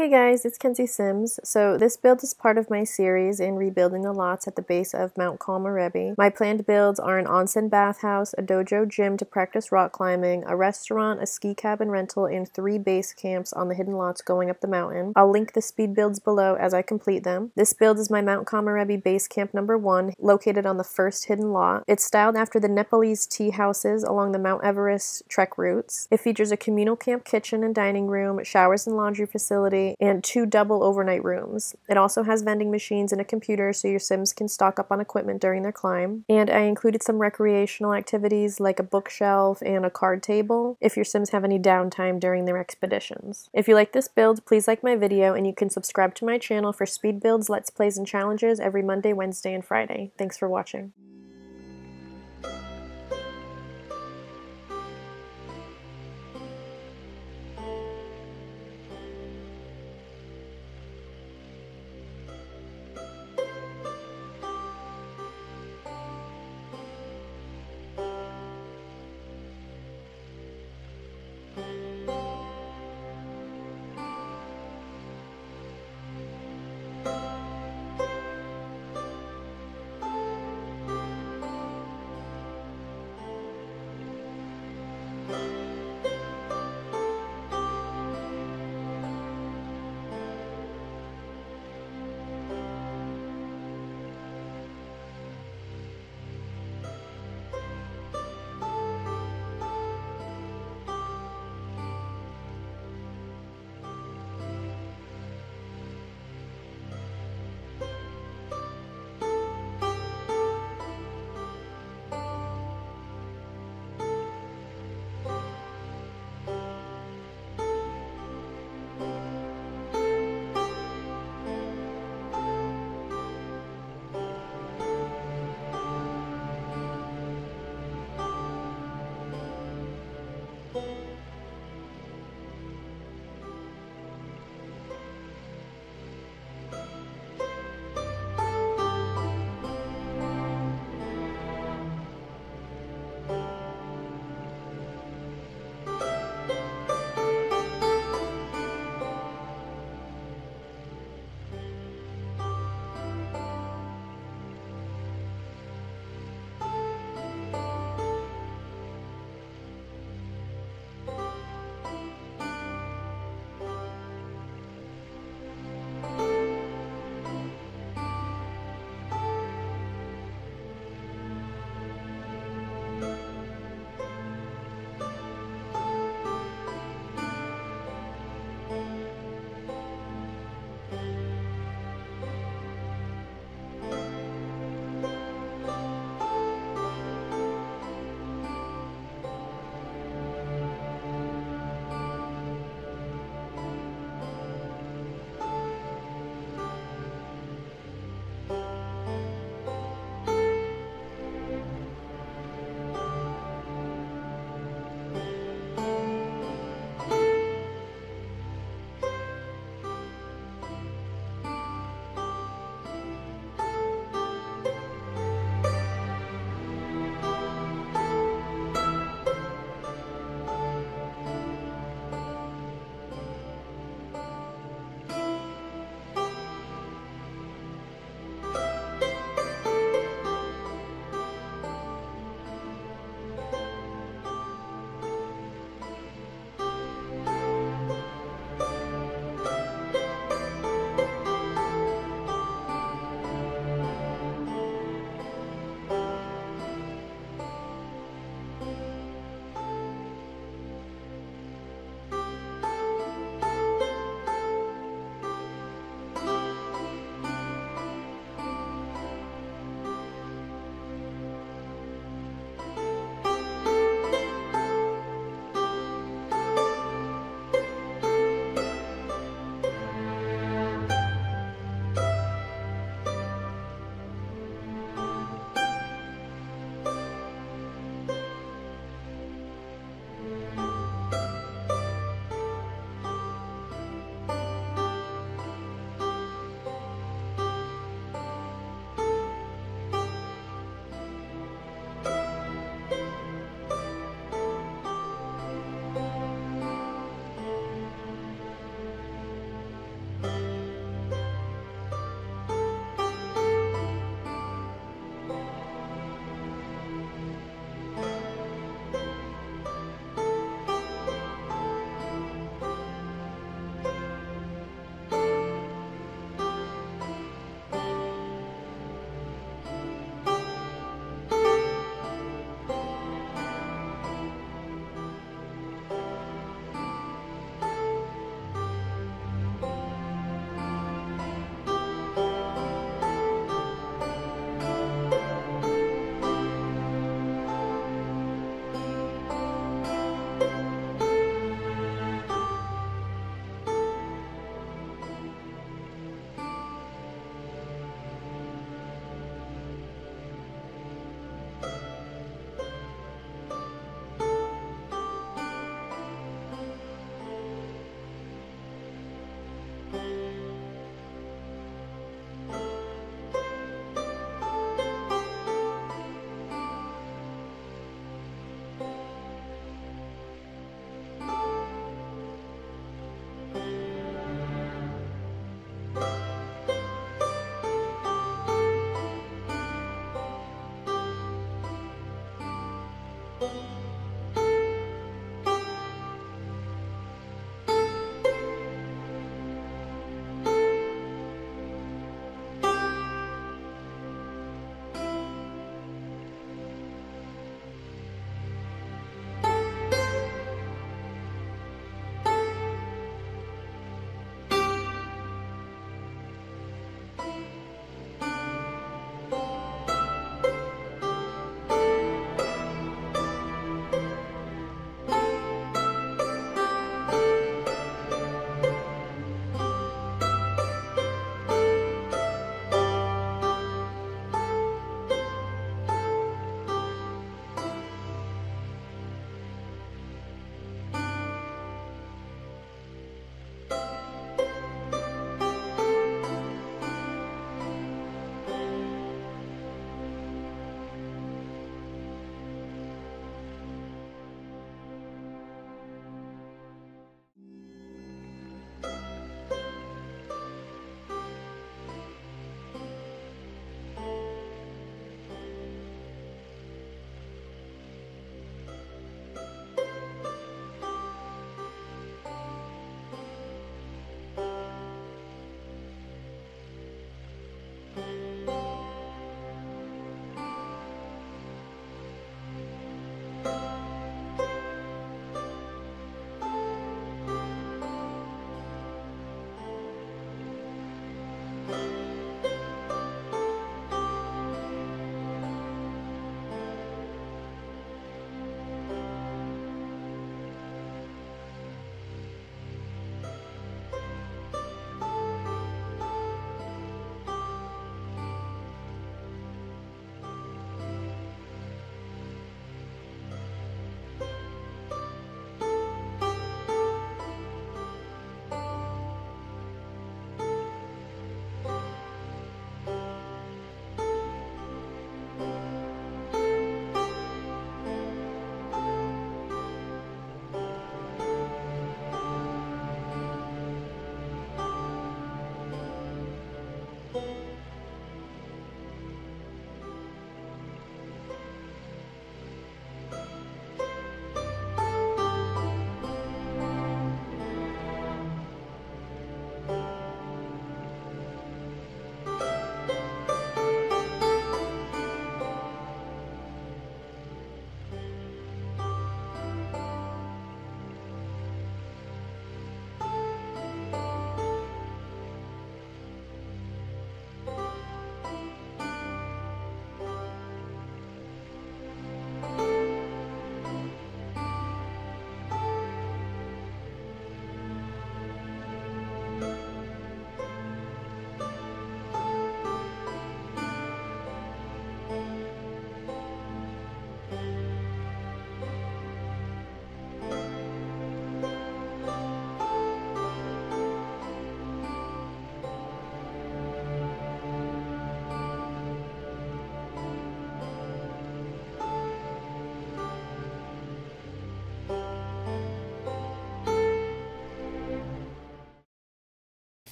Hey guys, it's Kenzi Sims. So this build is part of my series in rebuilding the lots at the base of Mount Komorebi. My planned builds are an onsen bathhouse, a dojo gym to practice rock climbing, a restaurant, a ski cabin rental, and 3 base camps on the hidden lots going up the mountain. I'll link the speed builds below as I complete them. This build is my Mount Komorebi base camp number 1, located on the first hidden lot. It's styled after the Nepalese tea houses along the Mount Everest trek routes. It features a communal camp kitchen and dining room, showers and laundry facility, and 2 double overnight rooms. It also has vending machines and a computer so your Sims can stock up on equipment during their climb. And I included some recreational activities like a bookshelf and a card table if your Sims have any downtime during their expeditions. If you like this build, please like my video, and you can subscribe to my channel for speed builds, let's plays, and challenges every Monday, Wednesday, and Friday. Thanks for watching.